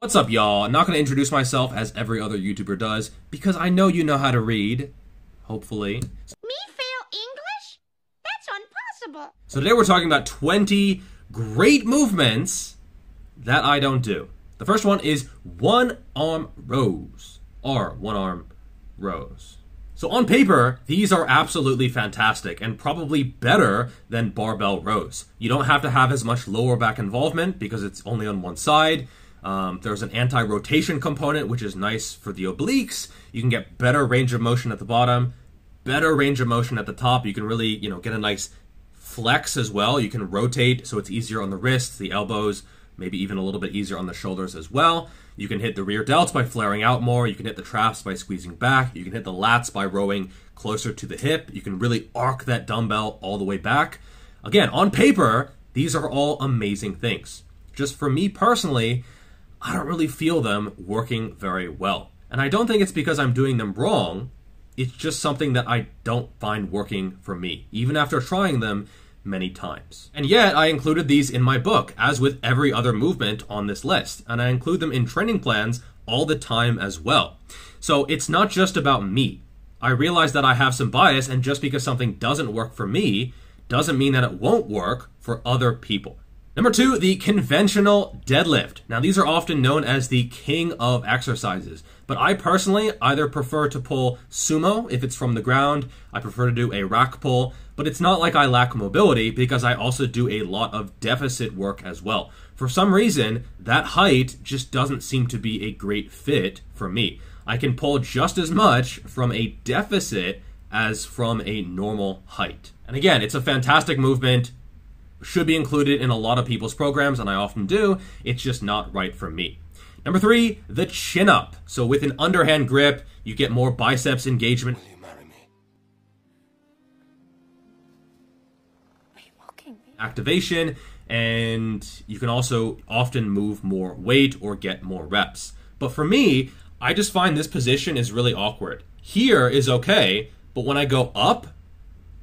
What's up, y'all? I'm not going to introduce myself as every other YouTuber does, because I know you know how to read. Hopefully. Me fail English? That's impossible. So today we're talking about 20 great movements that I don't do. The first one is one-arm rows, or one-arm rows. So on paper, these are absolutely fantastic and probably better than barbell rows. You don't have to have as much lower back involvement because it's only on one side. There's an anti-rotation component, which is nice for the obliques. You can get better range of motion at the bottom, better range of motion at the top. You can really, get a nice flex as well. You can rotate, so it's easier on the wrists, the elbows, maybe even a little bit easier on the shoulders as well. You can hit the rear delts by flaring out more. You can hit the traps by squeezing back. You can hit the lats by rowing closer to the hip. You can really arc that dumbbell all the way back. Again, on paper, these are all amazing things. Just for me personally, I don't really feel them working very well. And I don't think it's because I'm doing them wrong. It's just something that I don't find working for me, even after trying them many times. And yet I included these in my book, as with every other movement on this list. And I include them in training plans all the time as well. So it's not just about me. I realize that I have some bias, and just because something doesn't work for me doesn't mean that it won't work for other people. Number two, the conventional deadlift. Now, these are often known as the king of exercises, but I personally either prefer to pull sumo if it's from the ground. I prefer to do a rack pull, but it's not like I lack mobility because I also do a lot of deficit work as well. For some reason, that height just doesn't seem to be a great fit for me. I can pull just as much from a deficit as from a normal height. And again, it's a fantastic movement. Should be included in a lot of people's programs, and I often do. It's just not right for me. Number three, the chin up. So with an underhand grip, you get more biceps engagement. Will you marry me? Are you mocking me? Activation, and you can also often move more weight or get more reps. But for me, I just find this position is really awkward. Here is okay, but when I go up,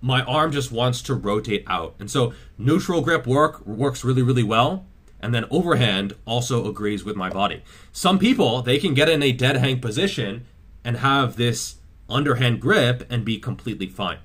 my arm just wants to rotate out. And so neutral grip works really, really well. And then overhand also agrees with my body. Some people, they can get in a dead hang position and have this underhand grip and be completely fine.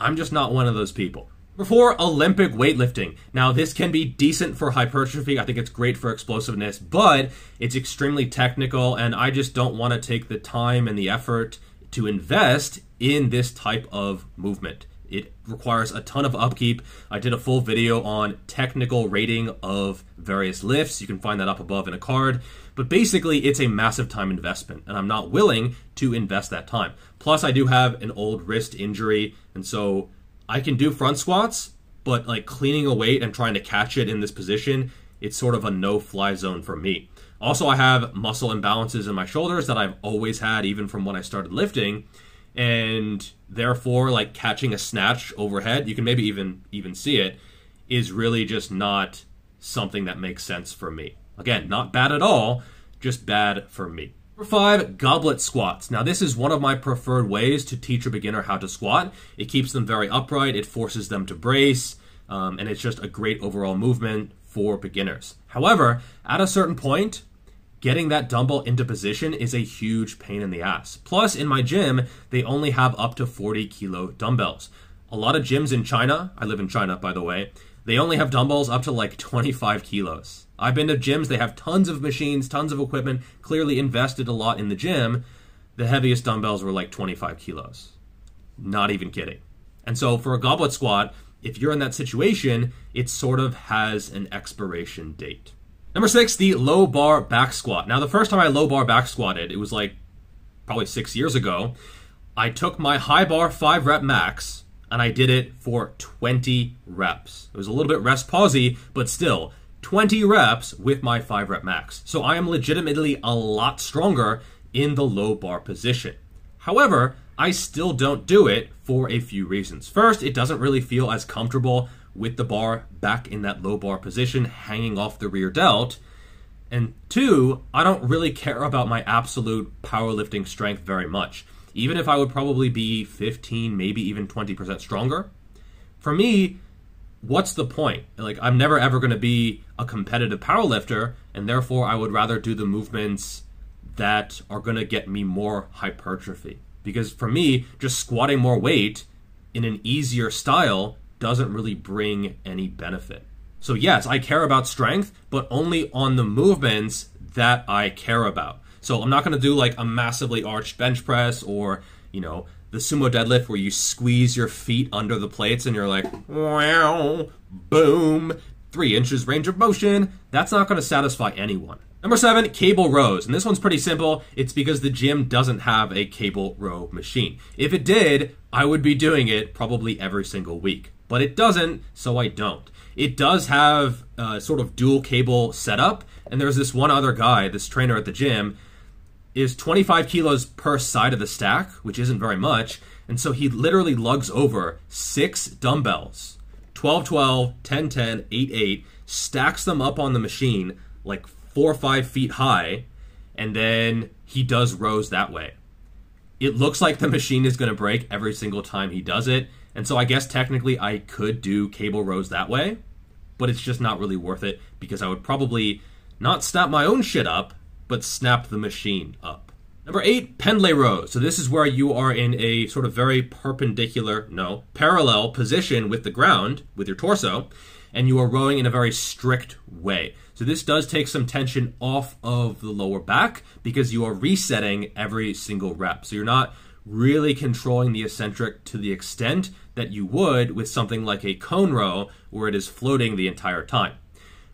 I'm just not one of those people. Number four, Olympic weightlifting. Now, this can be decent for hypertrophy. I think it's great for explosiveness, but it's extremely technical, and I just don't want to take the time and the effort to invest in this type of movement. It requires a ton of upkeep. I did a full video on technical rating of various lifts. You can find that up above in a card. But basically, it's a massive time investment, and I'm not willing to invest that time. Plus, I do have an old wrist injury, and so I can do front squats, but like cleaning a weight and trying to catch it in this position, it's sort of a no-fly zone for me. Also, I have muscle imbalances in my shoulders that I've always had, even from when I started lifting. And therefore, like catching a snatch overhead, you can maybe even see it, is really just not something that makes sense for me. Again, not bad at all, just bad for me. Number five, goblet squats. Now, this is one of my preferred ways to teach a beginner how to squat. It keeps them very upright, it forces them to brace, and it's just a great overall movement for beginners. However, at a certain point, getting that dumbbell into position is a huge pain in the ass. Plus, in my gym, they only have up to 40-kilo dumbbells. A lot of gyms in China, I live in China, by the way, they only have dumbbells up to like 25 kilos. I've been to gyms, they have tons of machines, tons of equipment, clearly invested a lot in the gym. The heaviest dumbbells were like 25 kilos. Not even kidding. And so for a goblet squat, if you're in that situation, it sort of has an expiration date. Number six, the low bar back squat. Now, the first time I low bar back squatted, it was like probably 6 years ago. I took my high bar 5-rep max and I did it for 20 reps. It was a little bit rest pausey, but still 20 reps with my 5-rep max. So I am legitimately a lot stronger in the low bar position. However, I still don't do it for a few reasons. First, it doesn't really feel as comfortable with the bar back in that low bar position, hanging off the rear delt. And two, I don't really care about my absolute powerlifting strength very much. Even if I would probably be 15, maybe even 20% stronger. For me, what's the point? Like, I'm never ever going to be a competitive powerlifter, and therefore I would rather do the movements that are going to get me more hypertrophy. Because for me, just squatting more weight in an easier style doesn't really bring any benefit. So yes, I care about strength, but only on the movements that I care about. So I'm not going to do like a massively arched bench press or, you know, the sumo deadlift where you squeeze your feet under the plates and you're like, wow, boom, 3 inches range of motion. That's not going to satisfy anyone. Number 7, cable rows. And this one's pretty simple. It's because the gym doesn't have a cable row machine. If it did, I would be doing it probably every single week. But it doesn't, so I don't. It does have a sort of dual cable setup. And there's this one other guy, this trainer at the gym, is 25 kilos per side of the stack, which isn't very much. And so he literally lugs over 6 dumbbells, 12-12, 10-10, 8-8, stacks them up on the machine like 4 or 5 feet high, and then he does rows that way. It looks like the machine is going to break every single time he does it. And so I guess technically I could do cable rows that way, but it's just not really worth it because I would probably not snap my own shit up, but snap the machine up. Number 8, Pendlay rows. So this is where you are in a sort of very perpendicular, no, parallel position with the ground, with your torso, and you are rowing in a very strict way. So this does take some tension off of the lower back because you are resetting every single rep. So you're not really controlling the eccentric to the extent that you would with something like a cone row where it is floating the entire time.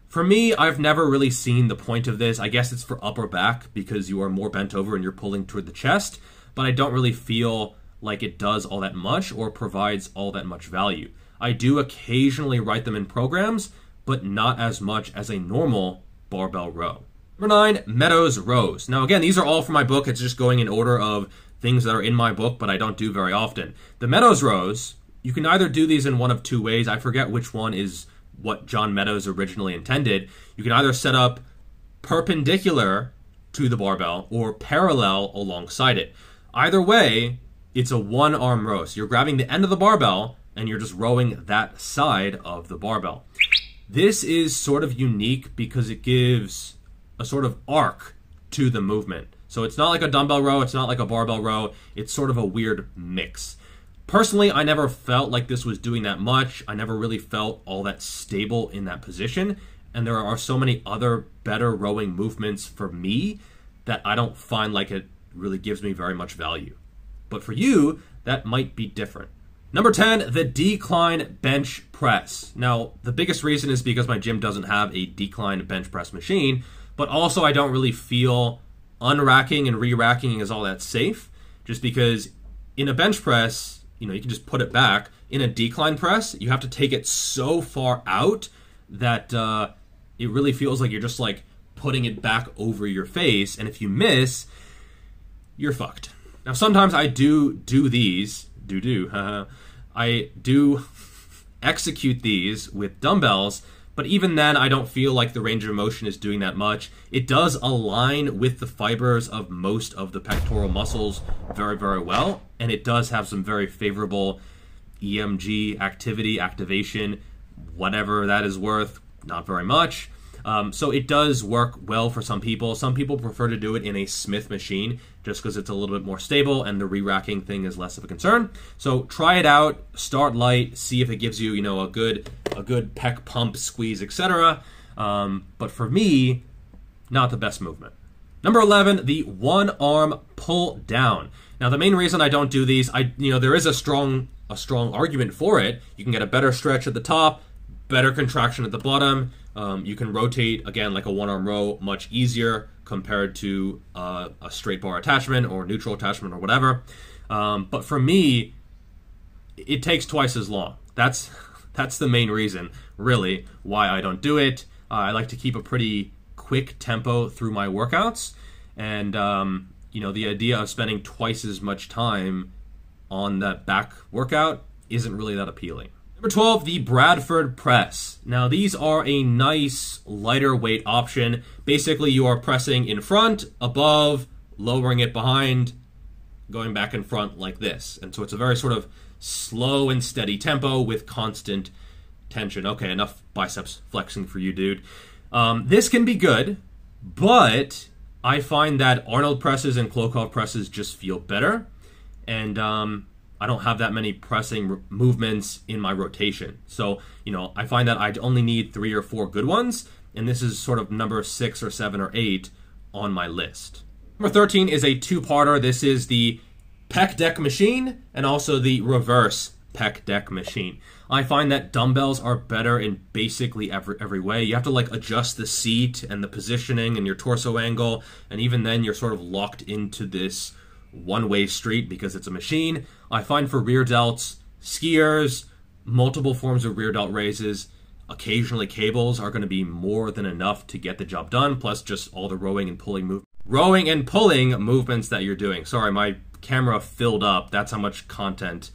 For me, I've never really seen the point of this. I guess it's for upper back because you are more bent over and you're pulling toward the chest, but I don't really feel like it does all that much or provides all that much value. I do occasionally write them in programs, but not as much as a normal barbell row. Number 9, Meadows rows. Now again, these are all from my book. It's just going in order of things that are in my book, but I don't do very often. The Meadows rows, you can either do these in one of 2 ways. I forget which one is what John Meadows originally intended. You can either set up perpendicular to the barbell or parallel alongside it. Either way, it's a one-arm row. So you're grabbing the end of the barbell and you're just rowing that side of the barbell. This is sort of unique because it gives a sort of arc to the movement. So it's not like a dumbbell row, it's not like a barbell row, it's sort of a weird mix. Personally, I never felt like this was doing that much. I never really felt all that stable in that position. And there are so many other better rowing movements for me that I don't find like it really gives me very much value. But for you, that might be different. Number 10, the decline bench press. Now, the biggest reason is because my gym doesn't have a decline bench press machine, but also I don't really feel unracking and re-racking is all that safe, just because in a bench press, you know, you can just put it back. In a decline press, you have to take it so far out that it really feels like you're just like putting it back over your face. And if you miss, you're fucked. Now, sometimes I do these. I do execute these with dumbbells, but even then, I don't feel like the range of motion is doing that much. It does align with the fibers of most of the pectoral muscles very, very well. And it does have some very favorable EMG activity, activation, whatever that is worth, not very much. So it does work well for some people. Some people prefer to do it in a Smith machine just because it's a little bit more stable and the re-racking thing is less of a concern. So try it out, start light, see if it gives you, you know, a good pec pump, squeeze, etc. But for me, not the best movement. Number 11, the one-arm pull down. Now the main reason I don't do these, there is a strong argument for it. You can get a better stretch at the top, better contraction at the bottom. You can rotate, again, like a one-arm row much easier compared to a straight bar attachment or neutral attachment or whatever. But for me, it takes twice as long. That's the main reason, really, why I don't do it. I like to keep a pretty quick tempo through my workouts. And, the idea of spending twice as much time on that back workout isn't really that appealing. Number 12, the Bradford press. Now these are a nice lighter weight option. Basically you are pressing in front, above, lowering it behind, going back in front like this. And so it's a very sort of slow and steady tempo with constant tension. Okay, enough biceps flexing for you, dude. This can be good, but I find that Arnold presses and Klokov presses just feel better, and I don't have that many pressing movements in my rotation. So, you know, I find that I only need 3 or 4 good ones, and this is sort of number 6 or 7 or 8 on my list. Number 13 is a two-parter. This is the pec deck machine and also the reverse pec deck machine. I find that dumbbells are better in basically every way. You have to like adjust the seat and the positioning and your torso angle, and even then you're sort of locked into this one-way street because it's a machine. I find for rear delts, skiers, multiple forms of rear delt raises, occasionally cables are going to be more than enough to get the job done, plus just all the rowing and pulling movements that you're doing. Sorry, my camera filled up. That's how much content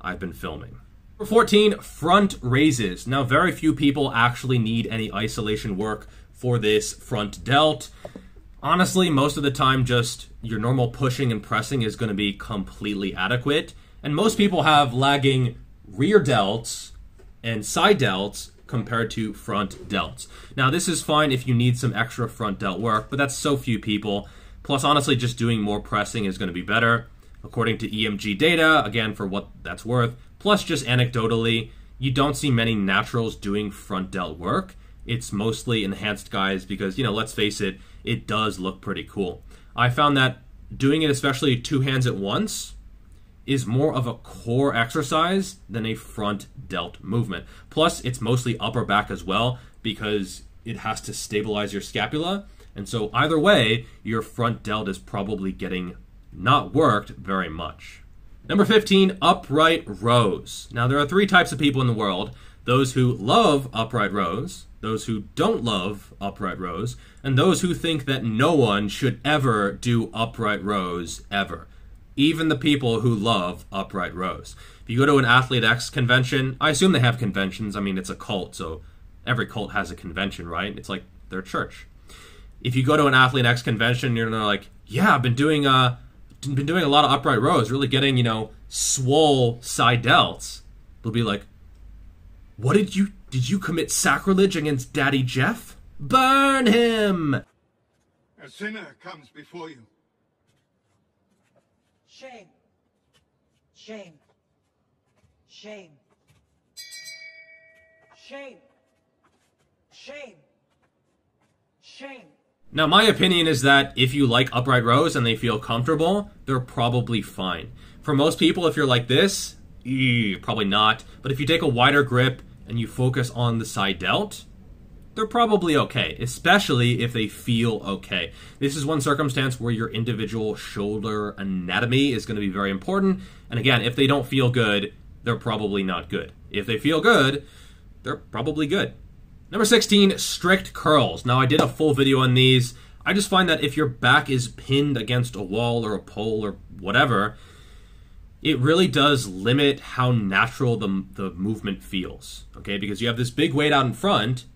I've been filming. Number 14, front raises. Now, very few people actually need any isolation work for this front delt. Honestly, most of the time, just your normal pushing and pressing is going to be completely adequate. And most people have lagging rear delts and side delts compared to front delts. Now, this is fine if you need some extra front delt work, but that's so few people. Plus, honestly, just doing more pressing is going to be better, according to EMG data, again, for what that's worth. Plus, just anecdotally, you don't see many naturals doing front delt work. It's mostly enhanced guys because, you know, let's face it, it does look pretty cool. I found that doing it, especially two hands at once, is more of a core exercise than a front delt movement. Plus, it's mostly upper back as well because it has to stabilize your scapula. And so either way, your front delt is probably getting not worked very much. Number 15, upright rows. Now, there are 3 types of people in the world: those who love upright rows, those who don't love upright rows, and those who think that no one should ever do upright rows ever. Even the people who love upright rows. If you go to an Athlete X convention, I assume they have conventions. I mean, it's a cult, so every cult has a convention, right? It's like their church. If you go to an Athlete X convention, you're like, yeah, I've been doing a lot of upright rows, really getting, you know, swole side delts. They'll be like, what did you commit sacrilege against Daddy Jeff? Burn him! A sinner comes before you. Shame. Shame. Shame. Shame. Shame. Shame. Now, my opinion is that if you like upright rows and they feel comfortable, they're probably fine. For most people, if you're like this, probably not. But if you take a wider grip and you focus on the side delt, they're probably okay, especially if they feel okay. This is one circumstance where your individual shoulder anatomy is going to be very important. And again, if they don't feel good, they're probably not good. If they feel good, they're probably good. Number 16, strict curls. Now, I did a full video on these. I just find that if your back is pinned against a wall or a pole or whatever, it really does limit how natural the movement feels, okay? Because you have this big weight out in front.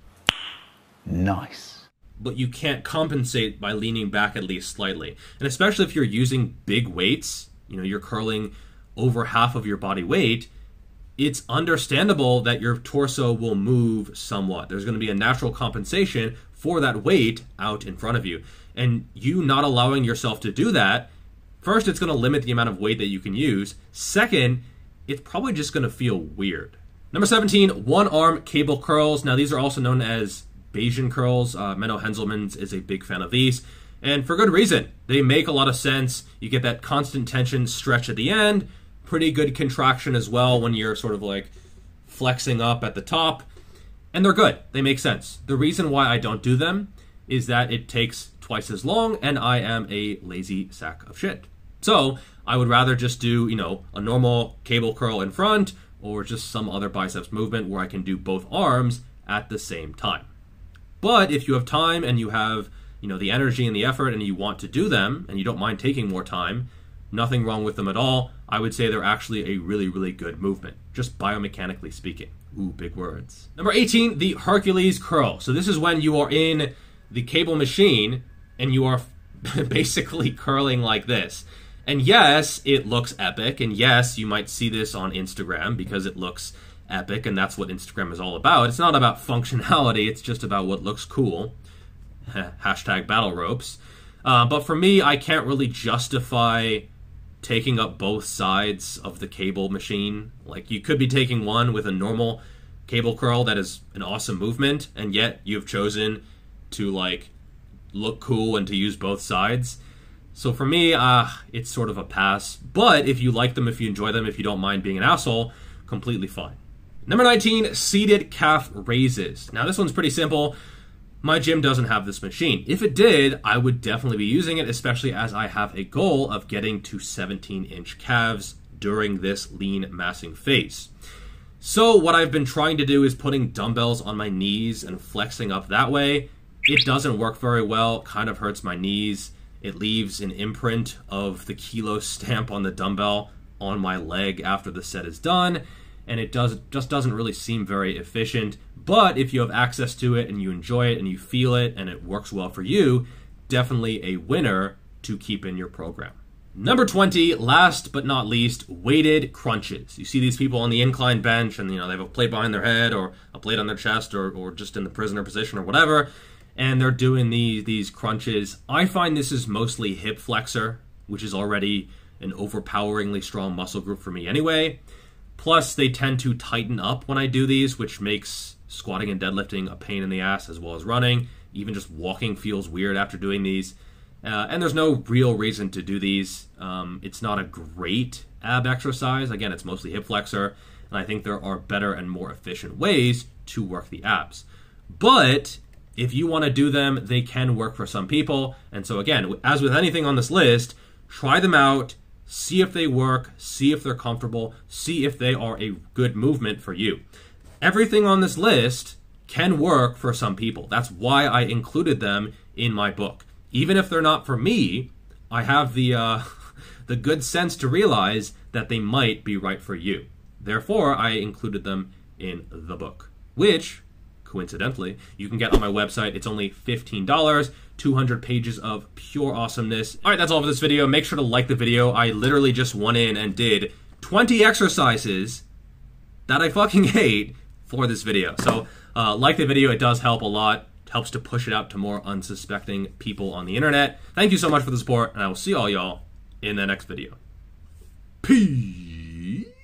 Nice. But you can't compensate by leaning back at least slightly. And especially if you're using big weights, you know, you're curling over half of your body weight, it's understandable that your torso will move somewhat. There's going to be a natural compensation for that weight out in front of you. And you not allowing yourself to do that, first, it's going to limit the amount of weight that you can use. Second, it's probably just going to feel weird. Number 17, one-arm cable curls. Now, these are also known as Bayesian curls. Menno Henselman is a big fan of these. And for good reason. They make a lot of sense. You get that constant tension stretch at the end. Pretty good contraction as well when you're sort of like flexing up at the top, and they're good. They make sense. The reason why I don't do them is that it takes twice as long and I am a lazy sack of shit. So I would rather just do, you know, a normal cable curl in front or just some other biceps movement where I can do both arms at the same time. But if you have time and you have, you know, the energy and the effort and you want to do them and you don't mind taking more time, nothing wrong with them at all. I would say they're actually a really, really good movement, just biomechanically speaking. Ooh, big words. Number 18, the Hercules curl. So this is when you are in the cable machine and you are basically curling like this. And yes, it looks epic. And yes, you might see this on Instagram because it looks epic, and that's what Instagram is all about. It's not about functionality, it's just about what looks cool. Hashtag battle ropes. But for me, I can't really justify taking up both sides of the cable machine. Like, you could be taking one with a normal cable curl that is an awesome movement, and yet you've chosen to, like, look cool and to use both sides. So for me, it's sort of a pass. But if you like them, if you enjoy them, if you don't mind being an asshole, completely fine. Number 19, seated calf raises. Now this one's pretty simple. My gym doesn't have this machine. If it did, I would definitely be using it, especially as I have a goal of getting to 17-inch calves during this lean massing phase. So what I've been trying to do is putting dumbbells on my knees and flexing up that way. It doesn't work very well, kind of hurts my knees. It leaves an imprint of the kilo stamp on the dumbbell on my leg after the set is done, and it just doesn't really seem very efficient. But if you have access to it and you enjoy it and you feel it and it works well for you, definitely a winner to keep in your program. Number 20, last but not least, weighted crunches. You see these people on the incline bench and, you know, they have a plate behind their head or a plate on their chest or just in the prisoner position or whatever, and they're doing these crunches. I find this is mostly hip flexor, which is already an overpoweringly strong muscle group for me anyway. Plus, they tend to tighten up when I do these, which makes squatting and deadlifting a pain in the ass, as well as running. Even just walking feels weird after doing these. And there's no real reason to do these. It's not a great ab exercise. Again, it's mostly hip flexor, and I think there are better and more efficient ways to work the abs. But if you want to do them, they can work for some people. And so again, as with anything on this list, try them out. See if they work, see if they're comfortable, see if they are a good movement for you. Everything on this list can work for some people. That's why I included them in my book. Even if they're not for me, I have the good sense to realize that they might be right for you. Therefore, I included them in the book, which, coincidentally, you can get on my website. It's only $15, 200 pages of pure awesomeness. All right, that's all for this video. Make sure to like the video. I literally just went in and did 20 exercises that I fucking hate for this video. So like the video, it does help a lot. It helps to push it out to more unsuspecting people on the internet. Thank you so much for the support, and I will see all y'all in the next video. Peace.